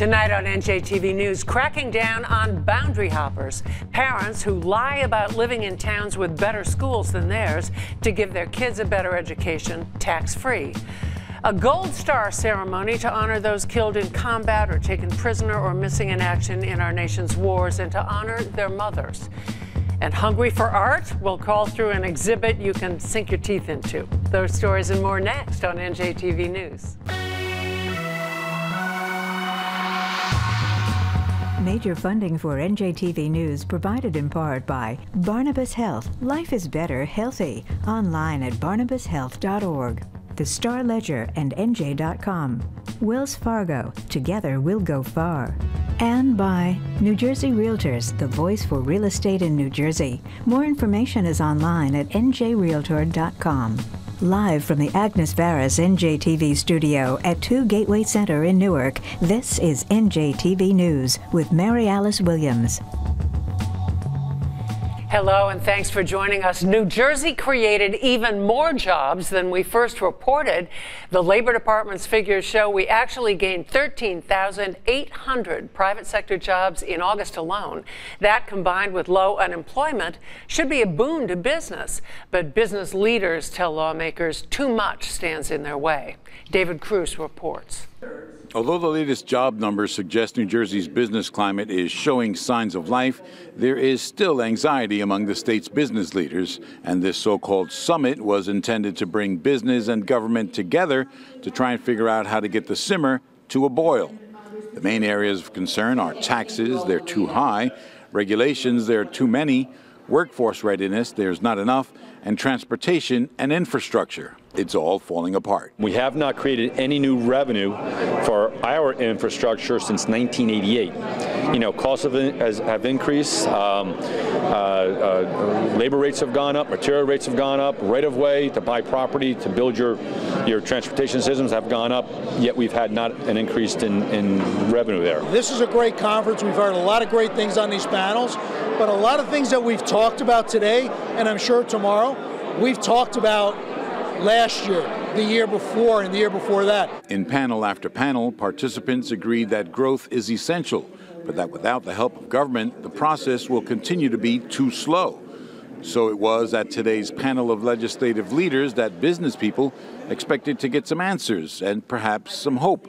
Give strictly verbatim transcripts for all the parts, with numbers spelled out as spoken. Tonight on N J T V News, cracking down on boundary hoppers, parents who lie about living in towns with better schools than theirs to give their kids a better education tax-free. A Gold Star ceremony to honor those killed in combat or taken prisoner or missing in action in our nation's wars, and to honor their mothers. And hungry for art? We'll call through an exhibit you can sink your teeth into. Those stories and more next on N J T V News. Major funding for N J T V News provided in part by Barnabas Health. Life is better healthy. Online at barnabas health dot org. The Star Ledger and N J dot com. Wells Fargo. Together we'll go far. And by New Jersey Realtors, the voice for real estate in New Jersey. More information is online at N J realtor dot com. Live from the Agnes Varis N J T V studio at Two Gateway Center in Newark, this is N J T V News with Mary Alice Williams. Hello, and thanks for joining us. New Jersey created even more jobs than we first reported. The Labor Department's figures show we actually gained thirteen thousand eight hundred private sector jobs in August alone. That, combined with low unemployment, should be a boon to business. But business leaders tell lawmakers too much stands in their way. David Cruz reports. Although the latest job numbers suggest New Jersey's business climate is showing signs of life, there is still anxiety among the state's business leaders, and this so-called summit was intended to bring business and government together to try and figure out how to get the simmer to a boil. The main areas of concern are taxes, they're too high, regulations, there are too many, workforce readiness, there's not enough, and transportation and infrastructure. It's all falling apart. We have not created any new revenue for our infrastructure since nineteen eighty-eight. You know, costs have, in, has, have increased, um, uh, uh, labor rates have gone up, material rates have gone up, right-of-way to buy property, to build your, your transportation systems have gone up, yet we've had not an increase in, in revenue there. This is a great conference. We've heard a lot of great things on these panels, but a lot of things that we've talked about today, and I'm sure tomorrow, we've talked about last year, the year before, and the year before that. In panel after panel, participants agreed that growth is essential, but that without the help of government, the process will continue to be too slow. So it was at today's panel of legislative leaders that business people expected to get some answers and perhaps some hope.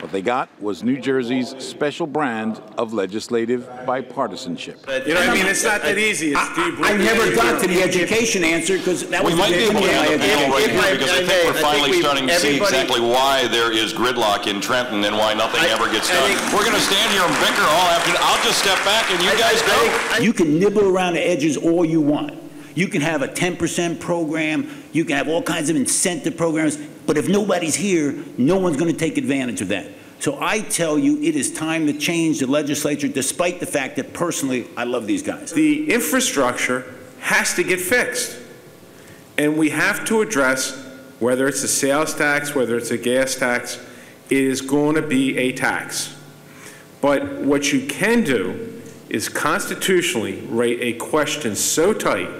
What they got was New Jersey's special brand of legislative bipartisanship. You know, I mean, it's not that easy. It's I, I, I never got to the education answer because that we was might the be able to get on the panel right here because I think we're finally think starting to see exactly why there is gridlock in Trenton and why nothing I, ever gets done. We're going to stand here and bicker all afternoon. I'll just step back and you I, guys I, go. I, I, you can nibble around the edges all you want. You can have a ten percent program. You can have all kinds of incentive programs. But if nobody's here, no one's going to take advantage of that. So I tell you, it is time to change the legislature, despite the fact that personally, I love these guys. The infrastructure has to get fixed. And we have to address whether it's a sales tax, whether it's a gas tax, it is going to be a tax. But what you can do is constitutionally write a question so tight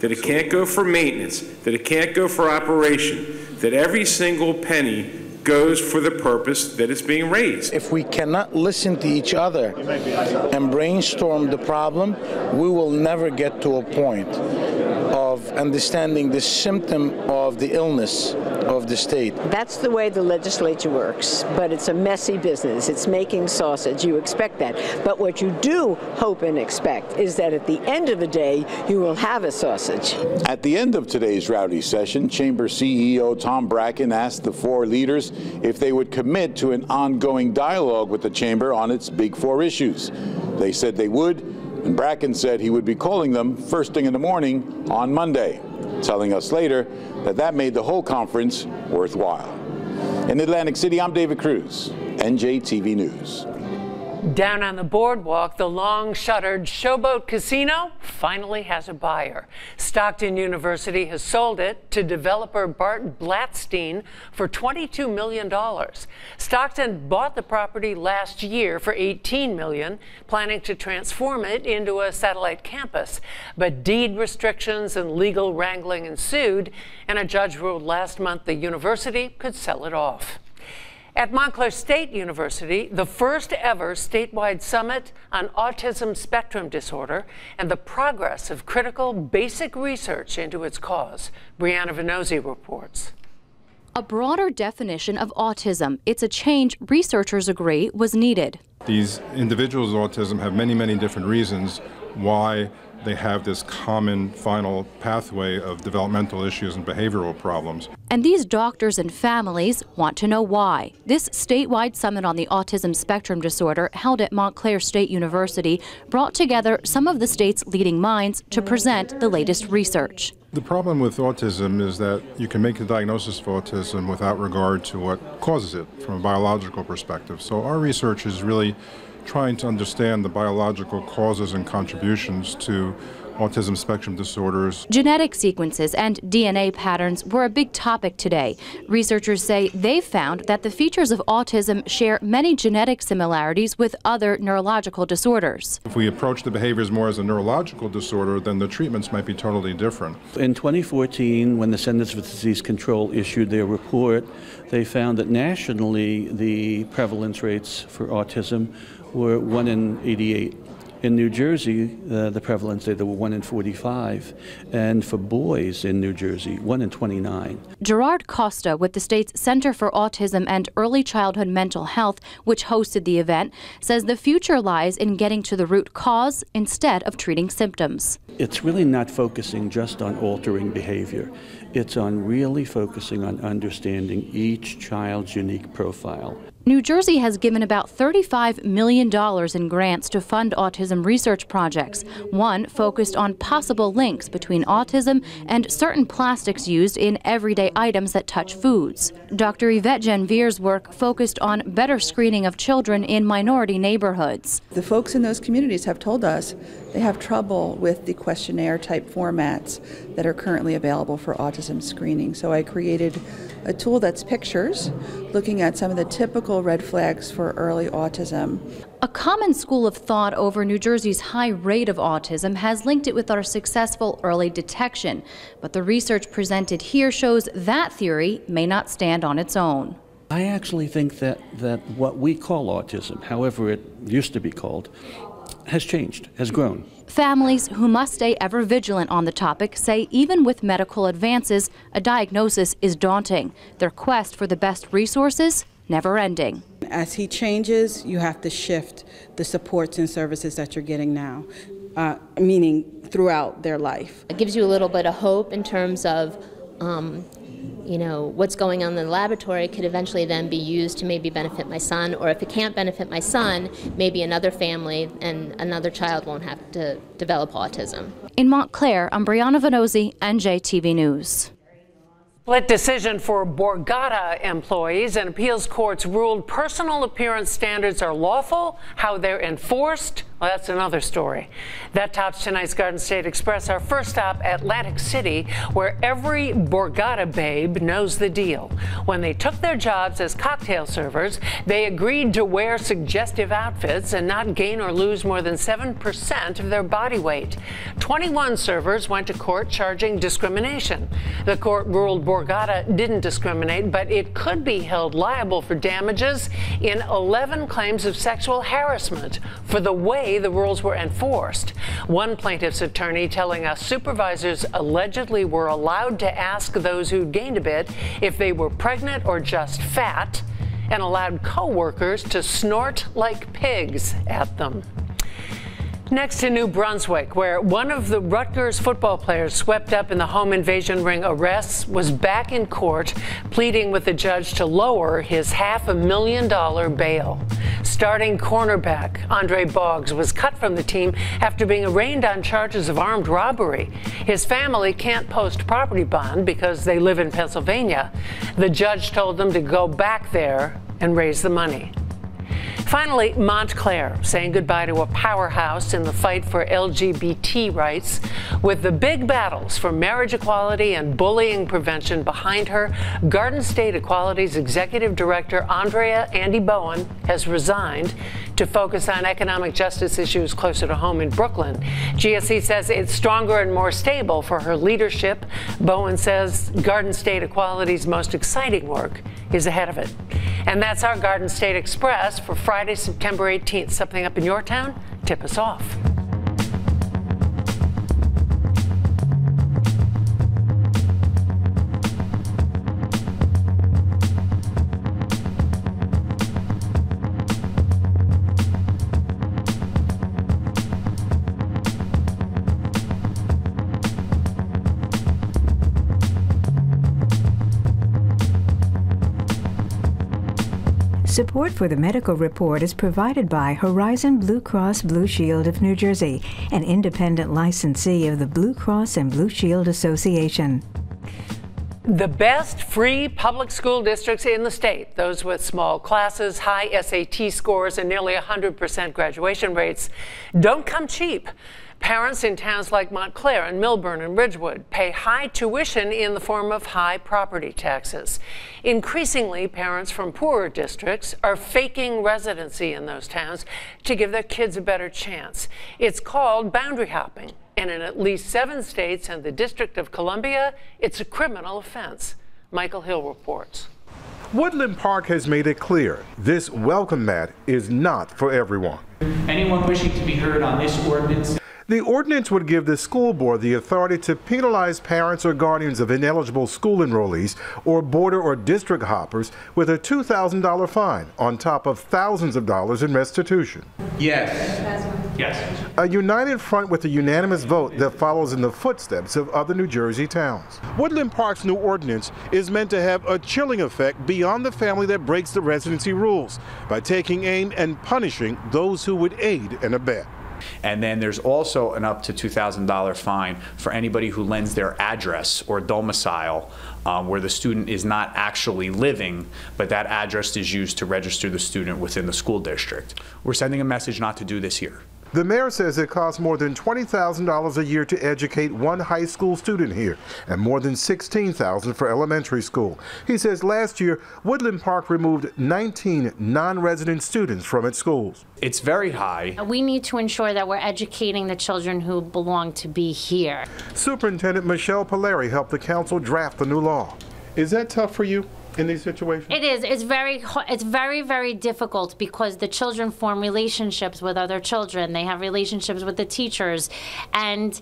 that it can't go for maintenance, that it can't go for operation, that every single penny goes for the purpose that it's being raised. If we cannot listen to each other and brainstorm the problem, we will never get to a point of understanding the symptom of the illness of the state. That's the way the legislature works, but it's a messy business. It's making sausage. You expect that. But what you do hope and expect is that at the end of the day, you will have a sausage. At the end of today's rowdy session, Chamber C E O Tom Bracken asked the four leaders if they would commit to an ongoing dialogue with the Chamber on its big four issues. They said they would. And Bracken said he would be calling them first thing in the morning on Monday, telling us later that that made the whole conference worthwhile. In Atlantic City, I'm David Cruz, N J T V News. Down on the boardwalk, the long-shuttered Showboat Casino finally has a buyer. Stockton University has sold it to developer Bart Blatstein for twenty-two million dollars. Stockton bought the property last year for eighteen million dollars, planning to transform it into a satellite campus. But deed restrictions and legal wrangling ensued, and a judge ruled last month the university could sell it off. At Montclair State University, the first ever statewide summit on autism spectrum disorder and the progress of critical basic research into its cause. Brianna Venosi reports. A broader definition of autism. It's a change researchers agree was needed. These individuals with autism have many, many different reasons why they have this common final pathway of developmental issues and behavioral problems. And these doctors and families want to know why. This statewide summit on the autism spectrum disorder held at Montclair State University brought together some of the state's leading minds to present the latest research. The problem with autism is that you can make a diagnosis of autism without regard to what causes it from a biological perspective. So our research is really trying to understand the biological causes and contributions to autism spectrum disorders. Genetic sequences and D N A patterns were a big topic today. Researchers say they found that the features of autism share many genetic similarities with other neurological disorders. If we approach the behaviors more as a neurological disorder, then the treatments might be totally different. In twenty fourteen, when the Centers for Disease Control issued their report, they found that nationally the prevalence rates for autism were one in eighty-eight. In New Jersey, uh, the prevalence there were one in forty-five, and for boys in New Jersey, one in twenty-nine. Gerard Costa with the state's Center for Autism and Early Childhood Mental Health, which hosted the event, says the future lies in getting to the root cause instead of treating symptoms. It's really not focusing just on altering behavior. It's on really focusing on understanding each child's unique profile. New Jersey has given about thirty-five million dollars in grants to fund autism research projects. One focused on possible links between autism and certain plastics used in everyday items that touch foods. Doctor Yvette Genvier's work focused on better screening of children in minority neighborhoods. The folks in those communities have told us they have trouble with the questionnaire type formats that are currently available for autism screening. So I created a tool that's pictures looking at some of the typical red flags for early autism. A common school of thought over New Jersey's high rate of autism has linked it with our successful early detection, but the research presented here shows that theory may not stand on its own. I actually think that, that what we call autism, however it used to be called, has changed, has grown. Families who must stay ever vigilant on the topic say even with medical advances, a diagnosis is daunting. Their quest for the best resources never ending. As he changes, you have to shift the supports and services that you're getting now, uh, meaning throughout their life. It gives you a little bit of hope in terms of, um, you know, what's going on in the laboratory could eventually then be used to maybe benefit my son, or if it can't benefit my son, maybe another family and another child won't have to develop autism. In Montclair, I'm Brianna Venosi, N J T V News. Split decision for Borgata employees, and appeals courts ruled personal appearance standards are lawful. How they're enforced, well, that's another story. That tops tonight's Garden State Express. Our first stop, Atlantic City, where every Borgata babe knows the deal. When they took their jobs as cocktail servers, they agreed to wear suggestive outfits and not gain or lose more than seven percent of their body weight. twenty-one servers went to court charging discrimination. The court ruled Borgata didn't discriminate, but it could be held liable for damages in eleven claims of sexual harassment for the way the rules were enforced. One plaintiff's attorney telling us supervisors allegedly were allowed to ask those who gained a bit if they were pregnant or just fat, and allowed co-workers to snort like pigs at them. Next to New Brunswick, where one of the Rutgers football players swept up in the home invasion ring arrests was back in court pleading with the judge to lower his half a million dollar bail. Starting cornerback Andre Boggs was cut from the team after being arraigned on charges of armed robbery. His family can't post property bond because they live in Pennsylvania. The judge told them to go back there and raise the money. Finally, Montclair saying goodbye to a powerhouse in the fight for L G B T rights. With the big battles for marriage equality and bullying prevention behind her, Garden State Equality's executive director, Andrea Andy Bowen, has resigned to focus on economic justice issues closer to home in Brooklyn. G S E says it's stronger and more stable for her leadership. Bowen says Garden State Equality's most exciting work is ahead of it. And that's our Garden State Express for Friday, September eighteenth. Something up in your town? Tip us off. Support for the medical report is provided by Horizon Blue Cross Blue Shield of New Jersey, an independent licensee of the Blue Cross and Blue Shield Association. The best free public school districts in the state, those with small classes, high S A T scores, and nearly one hundred percent graduation rates, don't come cheap. Parents in towns like Montclair and Millburn and Ridgewood pay high tuition in the form of high property taxes. Increasingly, parents from poorer districts are faking residency in those towns to give their kids a better chance. It's called boundary hopping, and in at least seven states and the District of Columbia, it's a criminal offense. Michael Hill reports. Woodland Park has made it clear this welcome mat is not for everyone. Anyone wishing to be heard on this ordinance. The ordinance would give the school board the authority to penalize parents or guardians of ineligible school enrollees or border or district hoppers with a two thousand dollar fine on top of thousands of dollars in restitution. Yes. Yes. A united front with a unanimous vote that follows in the footsteps of other New Jersey towns. Woodland Park's new ordinance is meant to have a chilling effect beyond the family that breaks the residency rules by taking aim and punishing those who would aid and abet. And then there's also an up to two thousand dollar fine for anybody who lends their address or domicile um, where the student is not actually living, but that address is used to register the student within the school district. We're sending a message not to do this here. The mayor says it costs more than twenty thousand dollars a year to educate one high school student here and more than sixteen thousand dollars for elementary school. He says last year, Woodland Park removed nineteen non-resident students from its schools. It's very high. We need to ensure that we're educating the children who belong to be here. Superintendent Michelle Polari helped the council draft the new law. Is that tough for you? In these situations? It is. It's very, it's very, very difficult because the children form relationships with other children. They have relationships with the teachers, and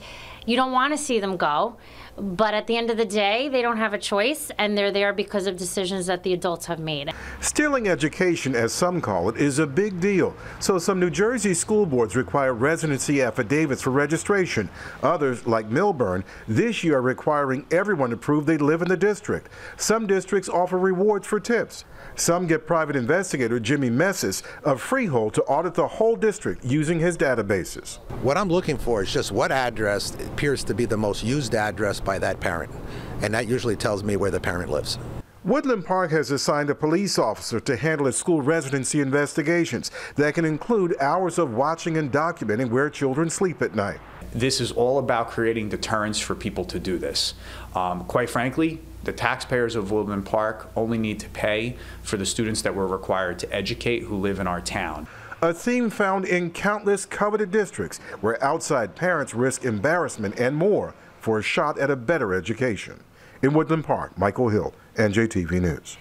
you don't want to see them go. But at the end of the day, they don't have a choice, and they're there because of decisions that the adults have made. Stealing education, as some call it, is a big deal. So some New Jersey school boards require residency affidavits for registration. Others, like Millburn, this year are requiring everyone to prove they live in the district. Some districts offer rewards for tips. Some get private investigator Jimmy Messis of Freehold to audit the whole district using his databases. What I'm looking for is just what address appears to be the most used address by that parent, and that usually tells me where the parent lives. Woodland Park has assigned a police officer to handle its school residency investigations that can include hours of watching and documenting where children sleep at night. This is all about creating deterrence for people to do this. Um, quite frankly, the taxpayers of Woodland Park only need to pay for the students that we're required to educate who live in our town. A theme found in countless coveted districts where outside parents risk embarrassment and more for a shot at a better education. In Woodland Park, Michael Hill, N J T V News.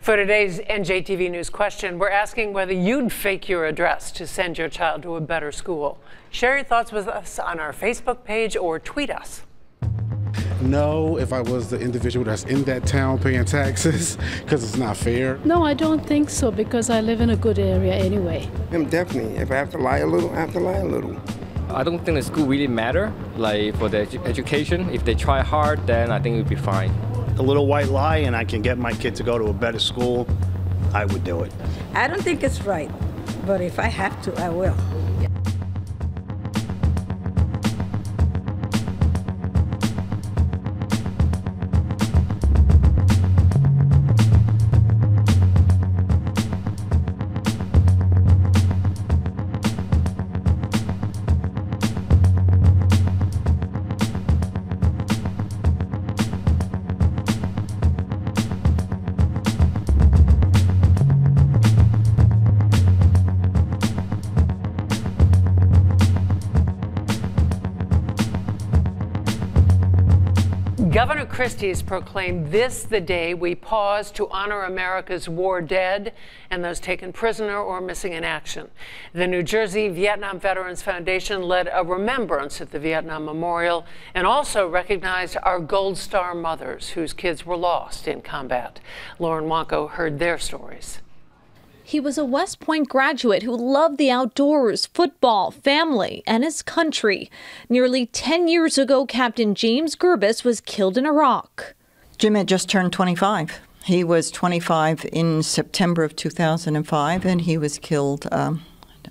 For today's N J T V News question, we're asking whether you'd fake your address to send your child to a better school. Share your thoughts with us on our Facebook page or tweet us. No, if I was the individual that's in that town paying taxes, because it's not fair. No, I don't think so, because I live in a good area anyway. I'm definitely, if I have to lie a little, I have to lie a little. I don't think the school really matter, like for the edu education. If they try hard, then I think it would be fine. A little white lie and I can get my kid to go to a better school, I would do it. I don't think it's right, but if I have to, I will. Governor Christie's proclaimed this the day we pause to honor America's war dead and those taken prisoner or missing in action. The New Jersey Vietnam Veterans Foundation led a remembrance at the Vietnam Memorial and also recognized our Gold Star mothers whose kids were lost in combat. Lauren Wanko heard their stories. He was a West Point graduate who loved the outdoors, football, family, and his country. Nearly ten years ago, Captain James Gerbis was killed in Iraq. Jim had just turned twenty-five. He was twenty-five in September of two thousand five, and he was killed um,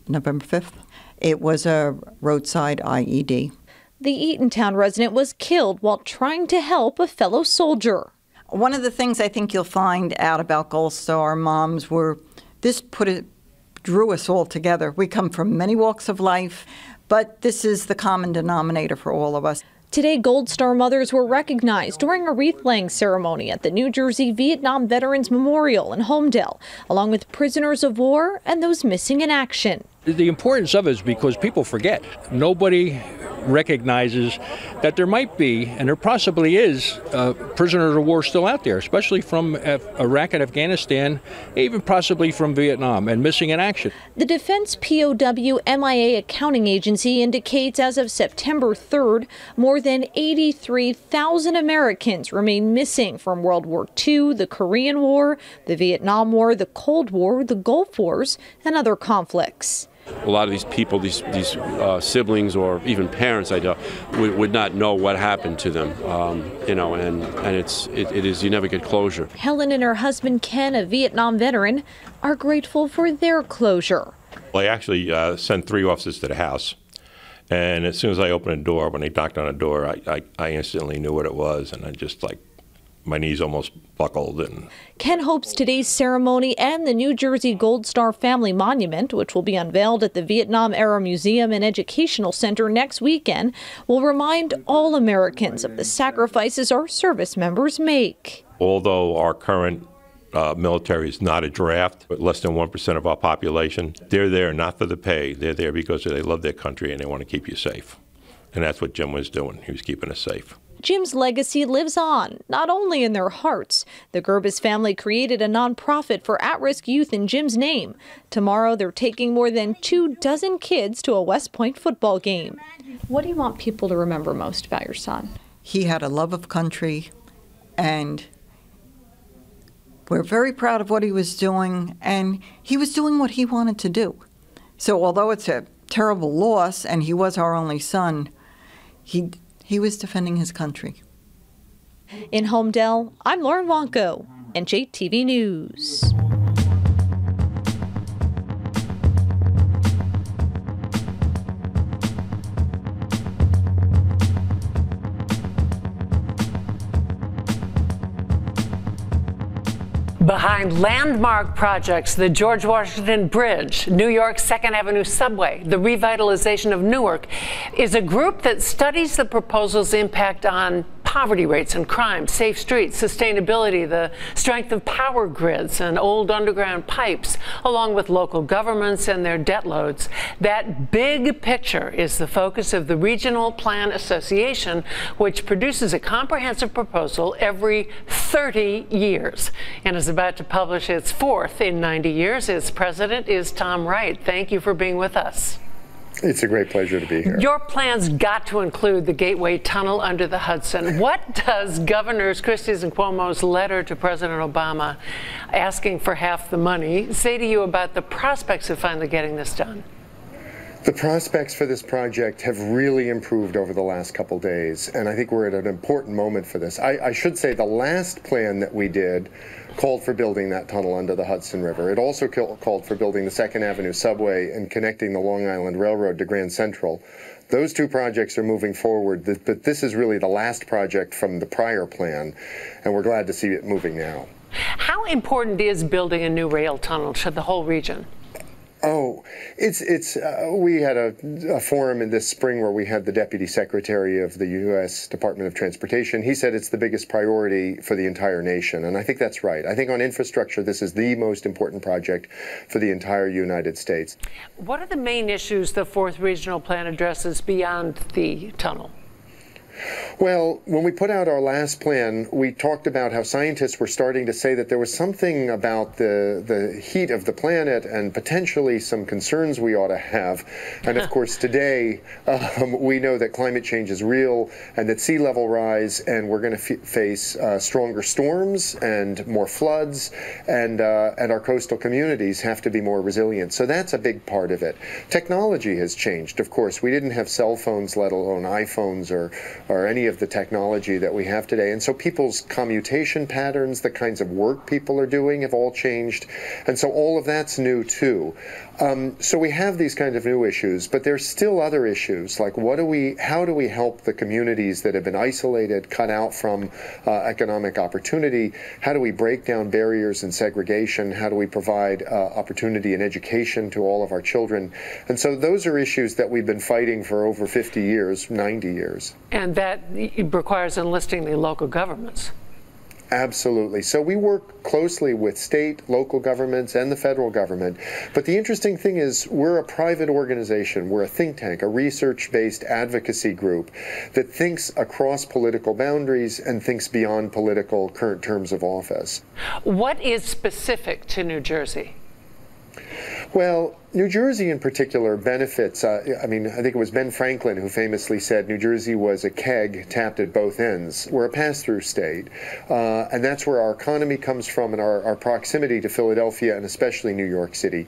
November fifth. It was a roadside I E D. The Eatontown resident was killed while trying to help a fellow soldier. One of the things I think you'll find out about Gold Star moms were This put it, drew us all together. We come from many walks of life, but this is the common denominator for all of us. Today, Gold Star mothers were recognized during a wreath-laying ceremony at the New Jersey Vietnam Veterans Memorial in Holmdel, along with prisoners of war and those missing in action. The importance of it is because people forget. Nobody recognizes that there might be, and there possibly is, uh, prisoners of war still out there, especially from Af Iraq and Afghanistan, even possibly from Vietnam, and missing in action. The Defense P O W M I A Accounting Agency indicates as of September third, more than eighty-three thousand Americans remain missing from World War Two, the Korean War, the Vietnam War, the Cold War, the Gulf Wars, and other conflicts. A lot of these people, these, these uh, siblings or even parents, I don't, would, would not know what happened to them, um, you know, and, and it's, it, it is, you never get closure. Helen and her husband Ken, a Vietnam veteran, are grateful for their closure. Well, I actually uh, sent three officers to the house, and as soon as I opened the door, when they knocked on the door, I, I, I instantly knew what it was, and I just like, my knees almost buckled. And Ken hopes today's ceremony and the New Jersey Gold Star Family Monument, which will be unveiled at the Vietnam Era Museum and Educational Center next weekend, will remind all Americans of the sacrifices our service members make. Although our current uh, military is not a draft, but less than one percent of our population, they're there not for the pay. They're there because they love their country and they want to keep you safe. And that's what Jim was doing. He was keeping us safe. Jim's legacy lives on, not only in their hearts. The Gerbis family created a nonprofit for at-risk youth in Jim's name. Tomorrow, they're taking more than two dozen kids to a West Point football game. What do you want people to remember most about your son? He had a love of country, and we're very proud of what he was doing, and he was doing what he wanted to do. So although it's a terrible loss, and he was our only son, he He was defending his country. In Holmdel, I'm Lauren Wanko, N J T V News. Behind landmark projects, the George Washington Bridge, New York's Second Avenue subway, the revitalization of Newark, is a group that studies the proposal's impact on poverty rates and crime, safe streets, sustainability, the strength of power grids and old underground pipes, along with local governments and their debt loads. That big picture is the focus of the Regional Plan Association, which produces a comprehensive proposal every thirty years and is about to publish its fourth in ninety years. Its president is Tom Wright. Thank you for being with us. It's a great pleasure to be here. Your plan's got to include the Gateway Tunnel under the Hudson. What does Governors Christie's and Cuomo's letter to President Obama asking for half the money say to you about the prospects of finally getting this done? The prospects for this project have really improved over the last couple days, and I think we're at an important moment for this. I, I should say the last plan that we did called for building that tunnel under the Hudson River. It also called for building the Second Avenue subway and connecting the Long Island Railroad to Grand Central. Those two projects are moving forward, but this is really the last project from the prior plan, and we're glad to see it moving now. How important is building a new rail tunnel to the whole region? Oh, it's, it's, uh, we had a, a forum in this spring where we had the Deputy Secretary of the U S Department of Transportation. He said it's the biggest priority for the entire nation, and I think that's right. I think on infrastructure, this is the most important project for the entire United States. What are the main issues the fourth Regional Plan addresses beyond the tunnel? Well, when we put out our last plan, we talked about how scientists were starting to say that there was something about the, the heat of the planet and potentially some concerns we ought to have. And of course, today, um, we know that climate change is real and that sea level rise, and we're going to f face uh, stronger storms and more floods, and, uh, and our coastal communities have to be more resilient. So that's a big part of it. Technology has changed, of course. We didn't have cell phones, let alone iPhones or or any of the technology that we have today. And so people's commutation patterns, the kinds of work people are doing, have all changed. And so all of that's new too. Um, so we have these kind of new issues, but there's still other issues, like what do we, how do we help the communities that have been isolated, cut out from uh, economic opportunity? How do we break down barriers and segregation? How do we provide uh, opportunity and education to all of our children? And so those are issues that we've been fighting for over fifty years, ninety years. And that requires enlisting the local governments. Absolutely. So we work closely with state, local governments, and the federal government. But the interesting thing is we're a private organization. We're a think tank, a research-based advocacy group that thinks across political boundaries and thinks beyond political current terms of office. What is specific to New Jersey? Well, New Jersey in particular benefits. Uh, I mean, I think it was Ben Franklin who famously said New Jersey was a keg tapped at both ends. We're a pass-through state, uh, and that's where our economy comes from, and our, our proximity to Philadelphia and especially New York City.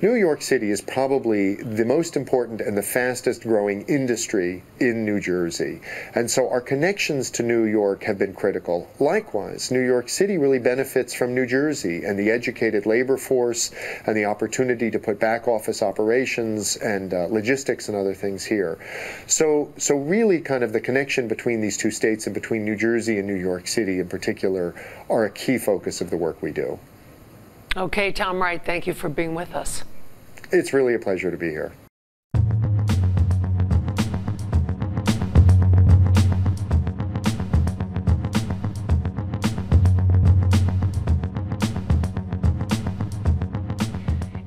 New York City is probably the most important and the fastest growing industry in New Jersey, and so our connections to New York have been critical. Likewise, New York City really benefits from New Jersey and the educated labor force and the opportunity to put back office operations and uh, logistics and other things here. So, so really kind of the connection between these two states and between New Jersey and New York City in particular are a key focus of the work we do. Okay, Tom Wright, thank you for being with us. It's really a pleasure to be here.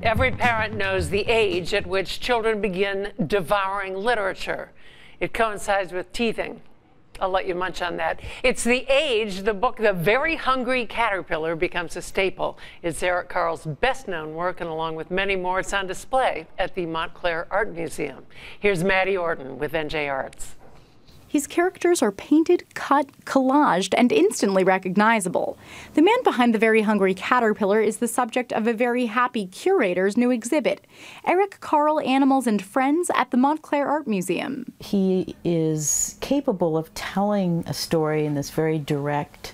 Every parent knows the age at which children begin devouring literature. It coincides with teething. I'll let you munch on that. It's the age the book The Very Hungry Caterpillar becomes a staple. It's Eric Carle's best-known work, and along with many more, it's on display at the Montclair Art Museum. Here's Maddie Orton with N J Arts. His characters are painted, cut, collaged, and instantly recognizable. The man behind The Very Hungry Caterpillar is the subject of a very happy curator's new exhibit, Eric Carle, Animals and Friends, at the Montclair Art Museum. He is capable of telling a story in this very direct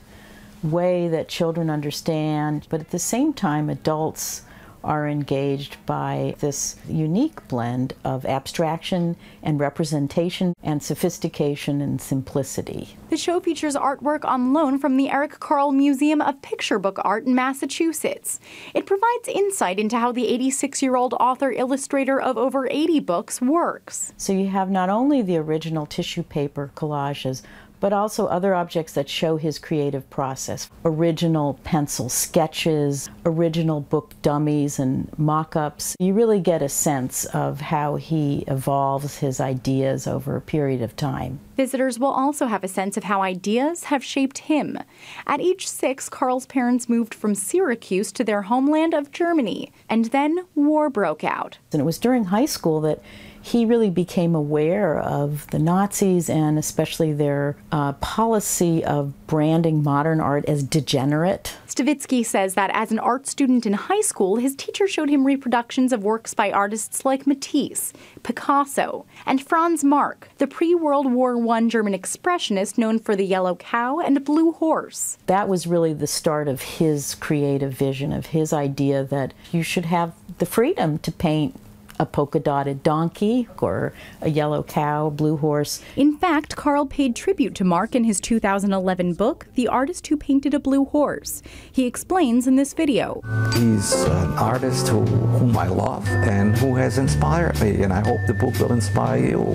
way that children understand, but at the same time, adults are engaged by this unique blend of abstraction and representation and sophistication and simplicity. The show features artwork on loan from the Eric Carle Museum of Picture Book Art in Massachusetts. It provides insight into how the eighty-six-year-old author-illustrator of over eighty books works. So you have not only the original tissue paper collages, but also other objects that show his creative process. Original pencil sketches, original book dummies and mock-ups. You really get a sense of how he evolves his ideas over a period of time. Visitors will also have a sense of how ideas have shaped him. At age six, Carle's parents moved from Syracuse to their homeland of Germany, and then war broke out. And it was during high school that he really became aware of the Nazis and especially their uh, policy of branding modern art as degenerate. Stavitsky says that as an art student in high school, his teacher showed him reproductions of works by artists like Matisse, Picasso, and Franz Marc, the pre-World War One German expressionist known for the Yellow Cow and Blue Horse. That was really the start of his creative vision, of his idea that you should have the freedom to paint a polka-dotted donkey or a yellow cow, blue horse. In fact, Carle paid tribute to Marc in his two thousand eleven book, The Artist Who Painted a Blue Horse. He explains in this video. He's an artist who, whom I love and who has inspired me, and I hope the book will inspire you.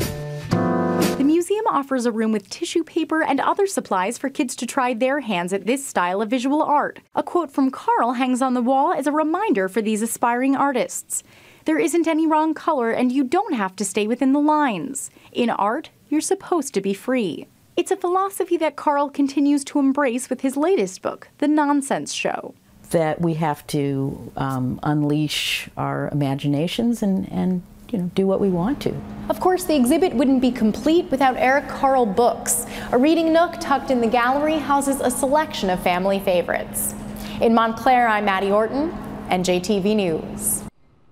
The museum offers a room with tissue paper and other supplies for kids to try their hands at this style of visual art. A quote from Carle hangs on the wall as a reminder for these aspiring artists. There isn't any wrong color, and you don't have to stay within the lines. In art, you're supposed to be free. It's a philosophy that Carle continues to embrace with his latest book, The Nonsense Show. That we have to um, unleash our imaginations and, and you know, do what we want to. Of course, the exhibit wouldn't be complete without Eric Carle books. A reading nook tucked in the gallery houses a selection of family favorites. In Montclair, I'm Maddie Orton, N J T V News.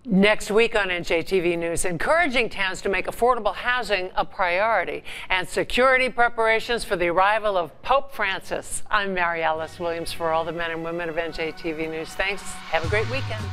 Next week on N J T V News, encouraging towns to make affordable housing a priority and security preparations for the arrival of Pope Francis. I'm Mary Alice Williams for all the men and women of N J T V News. Thanks. Have a great weekend.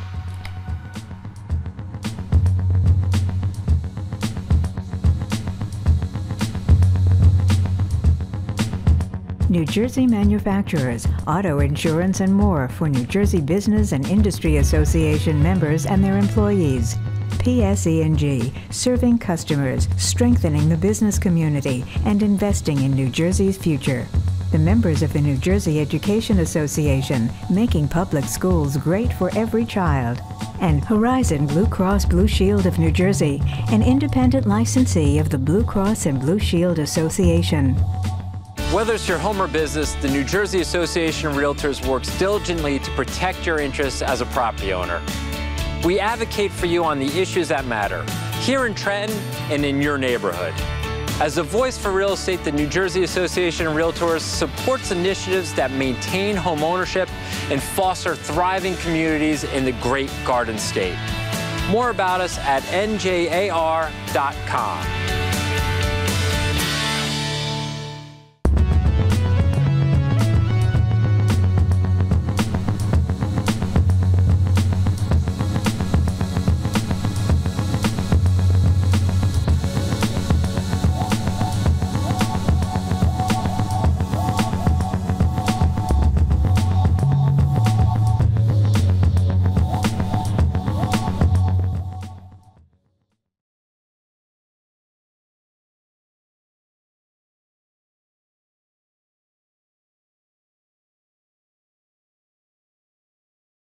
New Jersey manufacturers, auto insurance and more for New Jersey Business and Industry Association members and their employees. P S E and G, serving customers, strengthening the business community, and investing in New Jersey's future. The members of the New Jersey Education Association, making public schools great for every child. And Horizon Blue Cross Blue Shield of New Jersey, an independent licensee of the Blue Cross and Blue Shield Association. Whether it's your home or business, the New Jersey Association of Realtors works diligently to protect your interests as a property owner. We advocate for you on the issues that matter, here in Trenton and in your neighborhood. As a voice for real estate, the New Jersey Association of Realtors supports initiatives that maintain home ownership and foster thriving communities in the Great Garden State. More about us at N J R dot com.